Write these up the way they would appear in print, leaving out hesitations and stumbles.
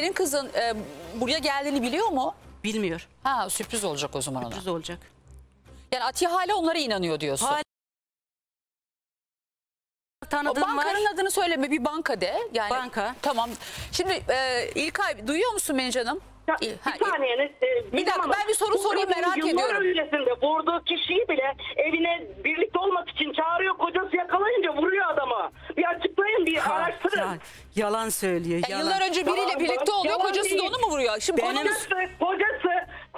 Senin kızın buraya geldiğini biliyor mu? Bilmiyor. Ha, sürpriz olacak o zaman ona. Sürpriz olacak. Yani Atiye hala onlara inanıyor diyorsun. Hala. O bankanın adını söyleme, bir banka de. Yani, banka. Tamam. Şimdi İlkay, duyuyor musun beni canım? Ya, bir dakika, ben bir soru sorayım, merak ediyorum. Vurduğu kişiyi bile evine birlikte olmak için çağırıyor, kocası yakalayınca vuruyor adama. Bir açıklayın, bir araştırın. Yalan söylüyor. Yalan. Yıllar önce biriyle birlikte oluyor, kocası da onu mu vuruyor? Şimdi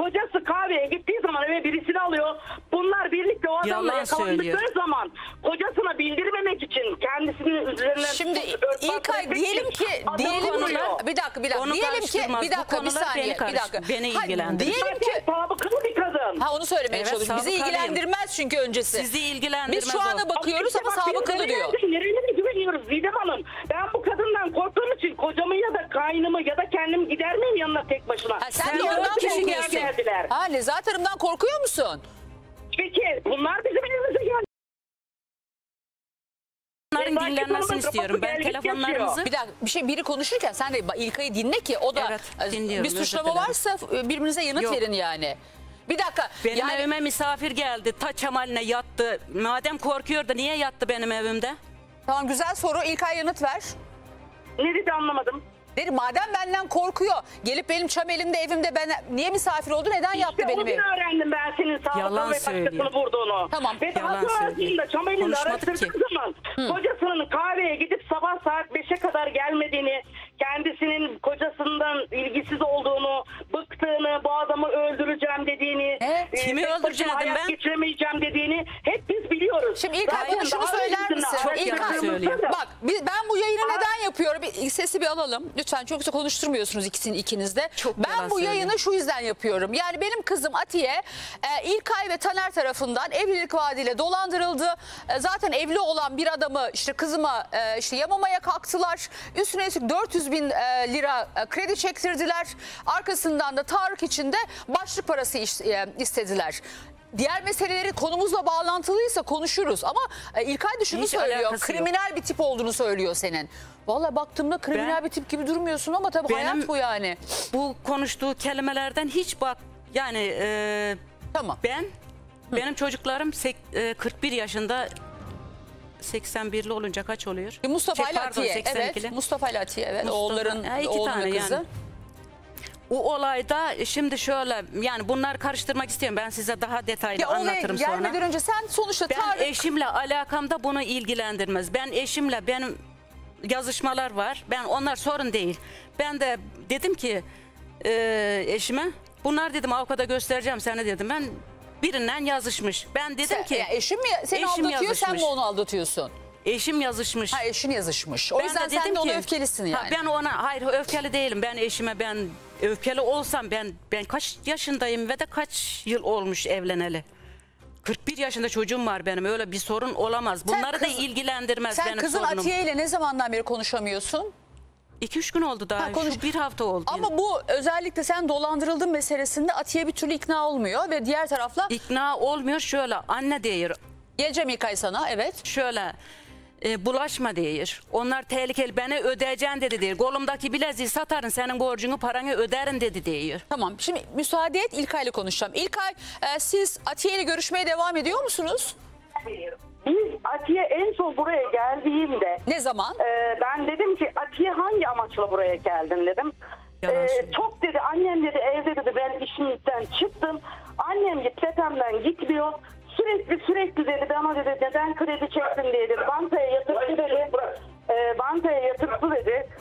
kocası kahveye gittiği zaman eve birisini alıyor. Bunlar birlikte o adamla yakalandıkları zaman kocasına bildirmemek için kendisinin üzerine... Şimdi İlkay, diyelim ki... Diyelim ki sabıkalı bir kadın. Ha, onu söylemeye çalışıyorum. Bizi ilgilendirmez çünkü öncesi. Sizi ilgilendirmez. Biz şu ana bakıyoruz ama sabıkalı diyor. Nereye güveniyoruz Zidem Hanım? Ben bu kadından korktuğum için kocamı ya da kaynımı ya da kendimi gider miyim yanına tek başına? Ha, sen de ondan korkuyorsun. Ha, Nezahat Hanım'dan korkuyor musun? Peki bunlar bizim elimize geldi. Bunların dinlenmesini istiyorum. Ben telefonlarımızı... Bir dakika, biri konuşurken sen de İlkay'ı dinle ki o da bir suçlama varsa birbirinize yanıt verin yani. Bir dakika. Benim evime misafir geldi. Taç amaline yattı. Madem korkuyor da niye yattı benim evimde? Tamam, güzel soru. İlkay, yanıt ver. Ne dedi, anlamadım. Dedi madem benden korkuyor, gelip benim çam elimde evimde ben niye misafir oldu, neden yaptı benim evim? Öğrendim ben senin sağlıklı ve başkasını vurduğunu. Tamam. Ve daha sonrasında çam elinde araştırdığı zaman kocasının kahveye gidip sabah saat 5'e kadar gelmediğini, kendisinin kocasından ilgisiz olduğunu, bıktığını, bu adamı öldüreceğim dediğini, kimi öldüreceğim, hayat geçiremeyeceğim dediğini hep biz biliyoruz. Şimdi İlkay, bunu şunu söyler misin? İlkay, bak ben bu yayını neden yapıyorum? Sesi bir alalım. Lütfen, çok da konuşturmuyorsunuz ikiniz de. Ben bu yayını şu yüzden yapıyorum. Yani benim kızım Atiye İlkay ve Taner tarafından evlilik vaadiyle dolandırıldı. Zaten evli olan bir adamı işte kızıma yamamaya kalktılar. Üstüne üstlük 400.000 lira kredi çektirdiler. Arkasından da Tarık için de başlık parası istediler. Diğer meseleleri konumuzla bağlantılıysa konuşuruz ama İlkay da şunu söylüyor. Kriminal bir tip olduğunu söylüyor senin. Vallahi baktığımda kriminal bir tip gibi durmuyorsun ama tabii hayat bu yani. Bu konuştuğu kelimelerden hiç yani tamam. Benim çocuklarım 41 yaşında, 81'li olunca kaç oluyor? Mustafa ile Atiye, evet. Mustafa ile Atiye, evet. Oğulların oğlu kızı. Yani. O olayda şimdi şöyle, yani bunlar karıştırmak istiyorum. Ben size daha detaylı anlatırım sonra. Gelmeden önce sen sonuçta Tarık... Ben eşimle alakamda bunu ilgilendirmez. Ben eşimle, benim yazışmalar var. Ben onlar sorun değil. Ben de dedim ki eşime, bunlar dedim avukata göstereceğim seni dedim. Ben birinden yazışmış. Ben dedim eşim seni aldatıyor, sen mi onu aldatıyorsun? Eşim yazışmış. Ha, eşin yazışmış. O yüzden sen de ona öfkelisin yani. Ha, ben ona, hayır öfkeli değilim. Ben eşime, ben öfkeli olsam ben kaç yaşındayım ve de kaç yıl olmuş evleneli. 41 yaşında çocuğum var benim. Öyle bir sorun olamaz. Bunları da ilgilendirmez benim sorunum. Sen kızın Atiye ile ne zamandan beri konuşamıyorsun? 2-3 gün oldu daha. Bir hafta oldu. Ama bu özellikle sen dolandırıldın meselesinde Atiye bir türlü ikna olmuyor ve diğer tarafla... İkna olmuyor şöyle, anne diyor. Geleceğim İlkay sana, evet. Şöyle... bulaşma diyor. Onlar tehlikeli, beni ödeyeceksin dedi diyor. Kolumdaki bileziği satarım, senin borcunu, paranı öderim dedi diyor. Tamam, şimdi müsaade et, İlkay'la konuşacağım. İlkay, siz Atiye'yle görüşmeye devam ediyor musunuz? Biz Atiye en son buraya geldiğimde... Ne zaman? Ben dedim ki Atiye hangi amaçla buraya geldin dedim. Çok dedi, annem dedi evde dedi, ben işimden çıktım. Annem git, tetemden gitmiyor. Sürekli dedi bana dedi neden kredi çektin diye dedi, bankaya yatırdı dedi,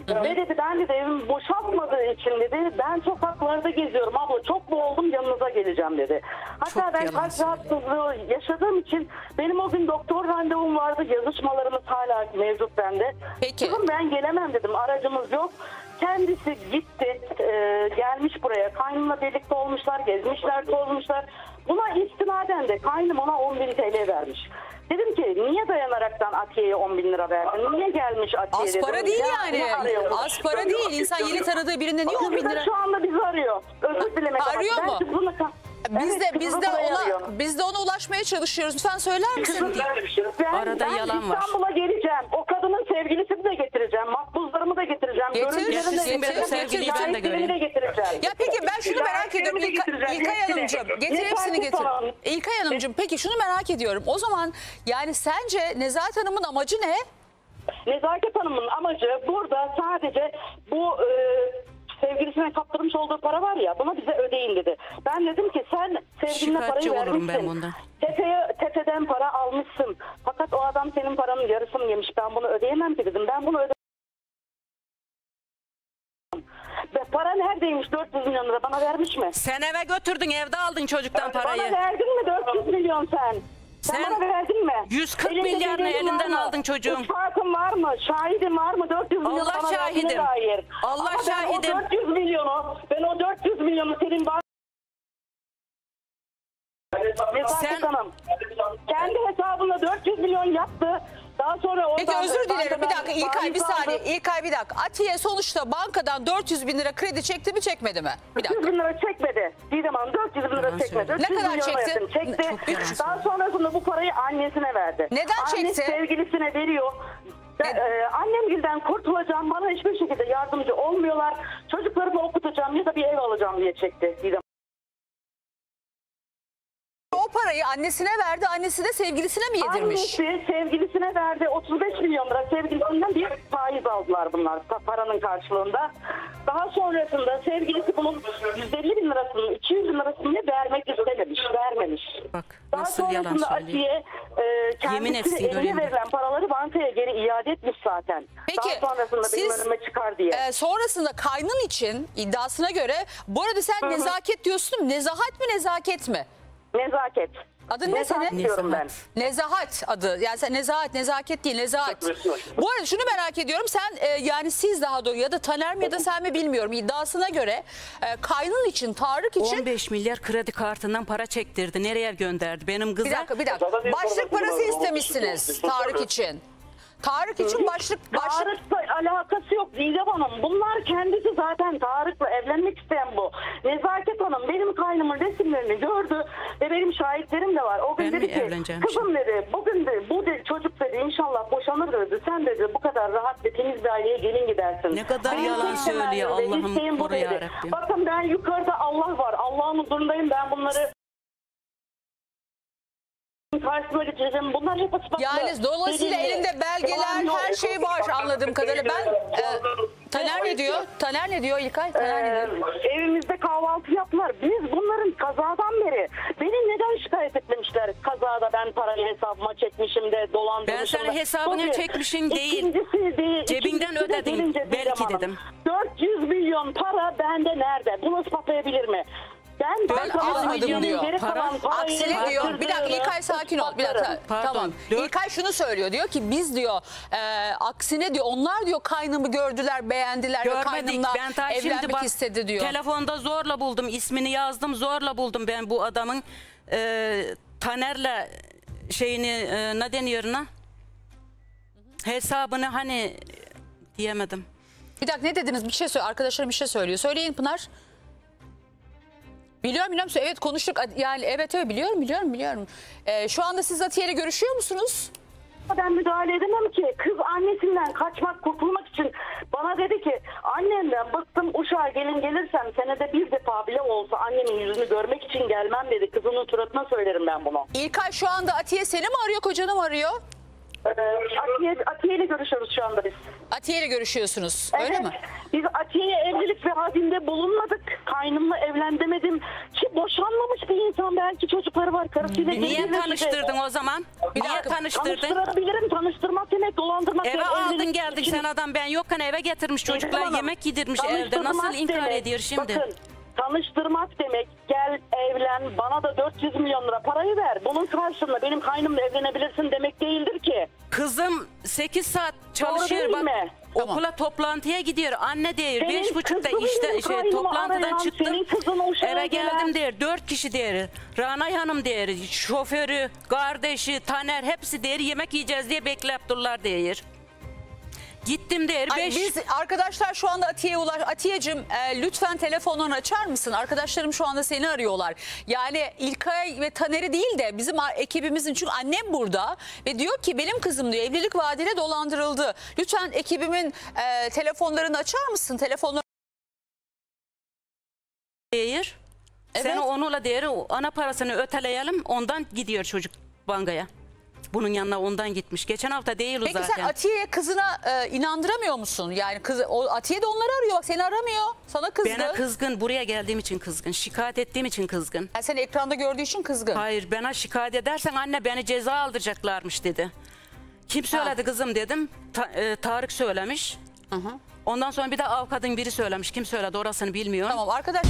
ve dedi ben dedi evimi boşaltmadığı için dedi ben sokaklarda geziyorum abla, çok boğuldum, yanınıza geleceğim dedi. Hatta ben kalp rahatsızlığı yaşadığım için benim o gün doktor randevum vardı, yazışmalarımız hala mevcut bende. Peki. Ben gelemem dedim, aracımız yok. Kendisi gitti, gelmiş buraya, kaynımla birlikte olmuşlar, gezmişler, tozmuşlar. Buna istinaden de kaynım ona 10.000 TL vermiş. Dedim ki niye dayanaraktan Atiye'ye 10.000 lira verdin? Niye gelmiş Atiye'ye? Aspara değil yani. Aspara değil. İnsan yeni tanıdığı birinde niye 10.000 lira? Şu anda bizi arıyor. Özür dilemek. Arıyor mu? Biz de ona ulaşmaya çalışıyoruz. Lütfen söyler misin? Arada yalan var. İstanbul'a geleceğim. O kadının sevgilisini de getireceğim. Makbuzlarımı da getireceğim. Getir. Ya peki ben şunu merak ediyorum. İlkay Hanımcığım getir hepsini. İlkay Hanımcığım peki şunu merak ediyorum. O zaman yani sence Nezahat Hanım'ın amacı ne? Nezahat Hanım'ın amacı burada sadece bu... sevgilisine kaptırmış olduğu para var ya, bana bize ödeyin dedi. Ben dedim ki sen sevgiline parayı vermişsin. Tepeden para almışsın. Fakat o adam senin paranın yarısını yemiş. Ben bunu ödeyemem ki dedim. Ben bunu ödeyemem. Para neredeymiş? 400 milyon lira bana vermiş mi? Sen eve götürdün, evde aldın çocuktan parayı. Bana verdin mi 400 milyon sen? Sen bana verdin mi? 140 milyarını elinden aldın çocuğum. İspatın var mı? Şahidin var mı? 400 milyon bana verdiğine dair. Allah şahidim. Ama ben o 400 milyonu senin var. Sen kendi hesabına 400 milyon yaptı. Daha sonra ondan... Peki özür dilerim bir dakika İlkay bir saniye. İlkay bir dakika. Atiye sonuçta bankadan 400 bin lira kredi çekti mi çekmedi mi? Bir dakika. 400 bin lira çekmedi. Didem Hanım 400 bin lira çekmedi. Ne kadar çekti? Çekti. Daha sonrasında bu parayı annesine verdi. Neden çekti? Annesi sevgilisine veriyor. Annemgilden kurtulacağım, bana hiçbir şekilde yardımcı olmuyorlar. Çocuklarımı okutacağım ya da bir ev alacağım diye çekti Didem. O parayı annesine verdi, annesi de sevgilisine mi yedirmiş? Annesi sevgilisine verdi, 35 milyon lira sevgilisinden bir faiz aldılar bunlar paranın karşılığında. Daha sonrasında sevgilisi bunun 150 bin lirasını, 200 bin lirasını vermek istememiş, vermemiş. Bak, daha sonrasında Atiye kendisine eline verilen paraları bankaya geri iade etmiş zaten. Peki, daha sonrasında benim önüme çıkar diye. Sonrasında kaynın için iddiasına göre, bu arada sen nezaket diyorsun, nezahat mi nezaket mi? Nezaket. Adın ne senin? Diyorum ben. Nezahat adı. Yani sen Nezahat, nezaket değil, Nezahat. Bu arada şunu merak ediyorum. Sen yani siz daha doğru ya da Taner mi ya da sen mi bilmiyorum. İddiasına göre kaynın için, Tarık için 15 milyar kredi kartından para çektirdi. Nereye gönderdi? Benim kıza. Bir dakika. Başlık parası istemişsiniz Tarık için. Tarık için başlık... Tarık'la alakası yok Didem Hanım. Bunlar kendisi zaten Tarık'la evlenmek isteyen bu. Nezaket Hanım benim kaynımın resimlerini gördü ve benim şahitlerim de var. O gün dedi ki kızım dedi, bugün de bu dedi, çocuk dedi inşallah boşanır dedi. Sen dedi bu kadar rahat ve temiz bir aileye gelin gidersin. Ne kadar yalan söylüyor Allah'ım buraya Rabbim. Bakın ben yukarıda Allah var. Allah'ın huzurundayım ben bunları... Bunlar hep yani dolayısıyla elinde belgeler, her şey var anladığım kadarıyla. Ben Taner ne diyor İlkay? Evimizde kahvaltı yaptılar. Biz bunların kazadan beri beni neden şikayet etmemişler? Kazada ben parayı hesabıma çekmişim de dolandırmışım. Ben sana hesabını çekmişim değil. Cebinden ödedin belki dedim. 400 milyon para bende nerede? Bunu ispatlayabilir mi? Ben almadım diyor. Aksine diyor. Bir dakika İlkay sakin ol. Bir dakika. Tamam. İlkay şunu söylüyor. Diyor ki biz diyor aksine diyor onlar diyor kaynımı gördüler beğendiler. Görmedik. Ben ta şimdi bak istedi diyor. Telefonda zorla buldum. İsmini yazdım zorla buldum ben bu adamın Taner'le şeyini ne deniyor ona? Hesabını hani diyemedim. Bir dakika ne dediniz? Bir şey söyle. Arkadaşlarım bir şey söylüyor. Söyleyin Pınar. Biliyorum. Evet konuştuk. Yani evet biliyorum. Şu anda siz Atiye'yle görüşüyor musunuz? Ben müdahale edemem ki. Kız annesinden kaçmak, kurtulmak için bana dedi ki annemden bıktım Uşak'a gelin gelirsem senede bir defa bile olsa annemin yüzünü görmek için gelmem dedi. Kızının suratına söylerim ben bunu. İlkay şu anda Atiye seni mi arıyor, kocanı mı arıyor? Atiye'yle görüşüyoruz şu anda biz. Atiye'yle görüşüyorsunuz, evet, öyle mi? Biz Atiye'ye evlilik ve hazinde bulunmadık. Kaynımla evlendemedim. Ki boşanmamış bir insan belki çocukları var. Karısıyla niye tanıştırdın o zaman? Niye tanıştırdın? Tanıştırabilirim, tanıştırmak demek, dolandırmak demek. Eve aldın geldin sen adam ben yokken eve getirmiş çocuklara yemek yedirmiş evde. Nasıl inkar ediyor şimdi? Bakın. Tanıştırmak demek gel evlen bana da 400 milyon lira parayı ver bunun karşılığında benim kaynımla evlenebilirsin demek değildir ki. Kızım 8 saat çalışıyor bak mi? Okula toplantıya gidiyor anne diyor 5.30'da işte toplantıdan çıktım eve geldim diyor 4 kişi diyor Rana Hanım diyor şoförü kardeşi Taner hepsi diyor yemek yiyeceğiz diye bekleyip dururlar diyor. Gittim der. Ay, beş... Biz arkadaşlar şu anda Atiye'ye ulaş. Atiyeciğim lütfen telefonunu açar mısın? Arkadaşlarım şu anda seni arıyorlar. Yani İlkay ve Taner'i değil de bizim ekibimizin, çünkü annem burada ve diyor ki benim kızım diyor evlilik vaadiyle dolandırıldı. Lütfen ekibimin telefonlarını açar mısın? Telefonları. Hayır. Evet. Sen onunla değeri ana parasını öteleyelim, ondan gidiyor çocuk bankaya. Bunun yanına ondan gitmiş. Geçen hafta değil o zaten. Peki sen Atiye'ye kızına inandıramıyor musun? Yani kız, o, Atiye de onları arıyor. Bak seni aramıyor. Sana kızgın. Bana kızgın. Buraya geldiğim için kızgın. Şikayet ettiğim için kızgın. Yani seni ekranda gördüğü için kızgın. Hayır, bana şikayet edersen anne beni ceza aldıracaklarmış dedi. Kim söyledi kızım dedim. Tarık söylemiş. Ondan sonra bir de avukatın biri söylemiş. Kim söyledi orasını bilmiyorum. Tamam arkadaş.